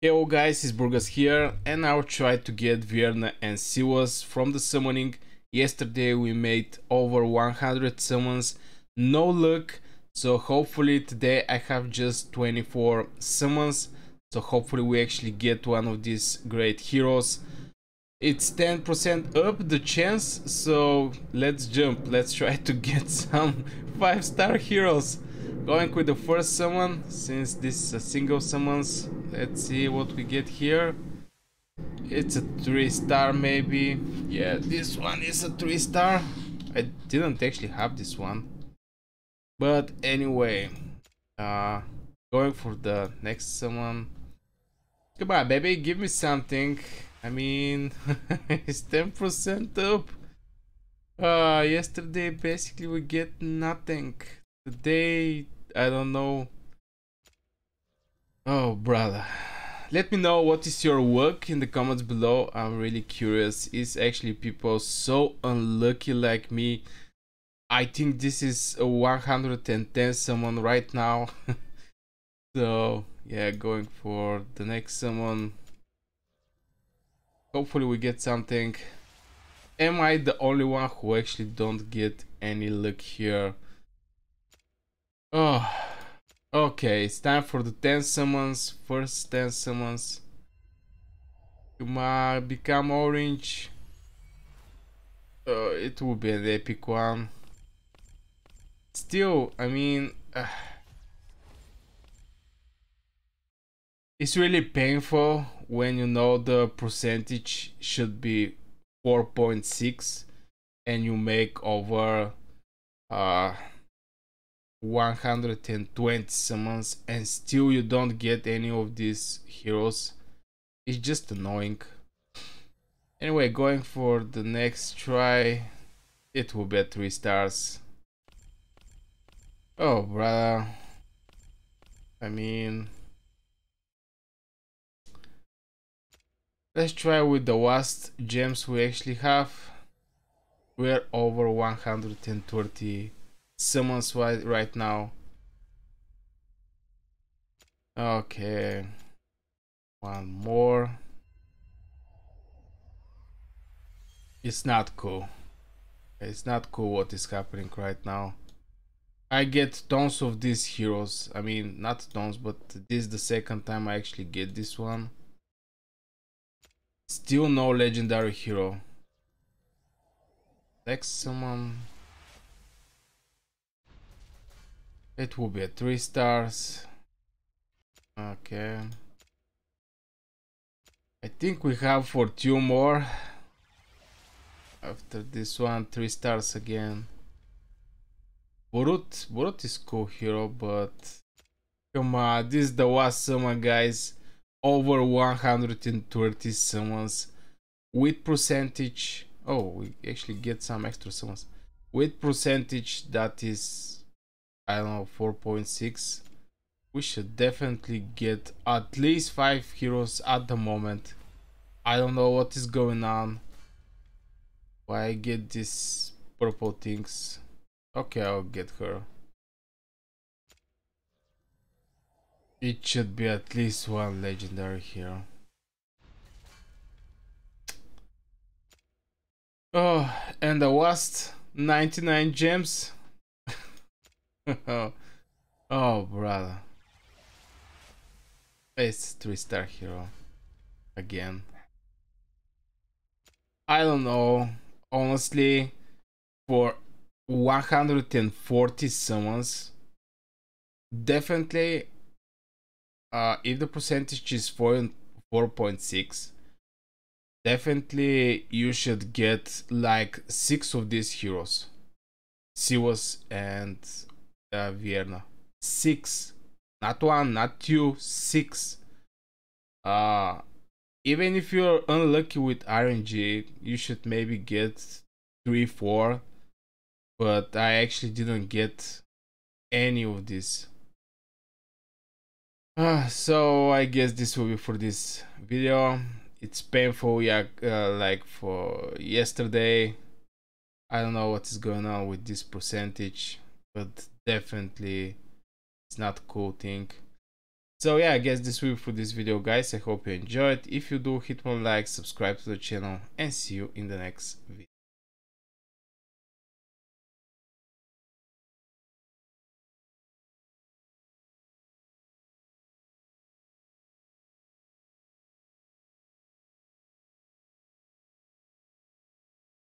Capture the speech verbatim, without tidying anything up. Hello guys, it's Burgas here, and I'll try to get Vierna and Silas from the summoning. Yesterday we made over one hundred summons, no luck, so hopefully today I have just twenty-four summons, so hopefully we actually get one of these great heroes. It's ten percent up the chance, so let's jump, let's try to get some five star heroes. Going with the first summon, since this is a single summons. Let's see what we get here. It's a three star maybe. Yeah, this one is a three star. I didn't actually have this one. But anyway, uh, going for the next summon. Come on baby, give me something. I mean, it's ten percent up. Uh, yesterday basically we get nothing. Today, I don't know. Oh brother, let me know what is your luck in the comments below. I'm really curious. Is actually people so unlucky like me? I think this is a one hundred ten summon right now. So yeah, going for the next summon. Hopefully we get something. Am I the only one who actually don't get any luck here? Oh, okay, it's time for the ten summons, first ten summons. Come on, become orange. Uh, it will be an epic one. Still, I mean, uh, it's really painful when you know the percentage should be four point six and you make over uh, one hundred twenty summons and still you don't get any of these heroes. It's just annoying. Anyway, going for the next try. It will be three stars. Oh brother, I mean, let's try with the last gems we actually have. We're over one hundred thirty summons right now. Okay, one more. It's not cool. It's not cool what is happening right now. I get tons of these heroes. I mean, not tons, but this is the second time I actually get this one. Still no legendary hero. Next summon. It will be a three stars. Okay, I think we have for two more. After this one, three stars again. Borut, Borut is cool hero, but come on, this is the last summon, guys. Over one hundred thirty summons with percentage. Oh, we actually get some extra summons with percentage that is, I don't know, four point six. We should definitely get at least five heroes at the moment. I don't know what is going on. Why I get these purple things. Okay, I'll get her. It should be at least one legendary hero. Oh, and the last ninety-nine gems. Oh brother, it's three star hero again. I don't know, honestly, for one hundred forty summons, definitely uh, if the percentage is four point six, definitely you should get like six of these heroes, Silas and Uh, Vierna. Six, not one, not two, six. Uh, even if you're unlucky with R N G, you should maybe get three, four. But I actually didn't get any of this. Uh, so I guess this will be for this video. It's painful, yeah, uh, like for yesterday. I don't know what is going on with this percentage, but definitely it's not a cool thing. So yeah, I guess this will be for this video, guys. I hope you enjoyed. If you do, hit one like, subscribe to the channel, and see you in the next video.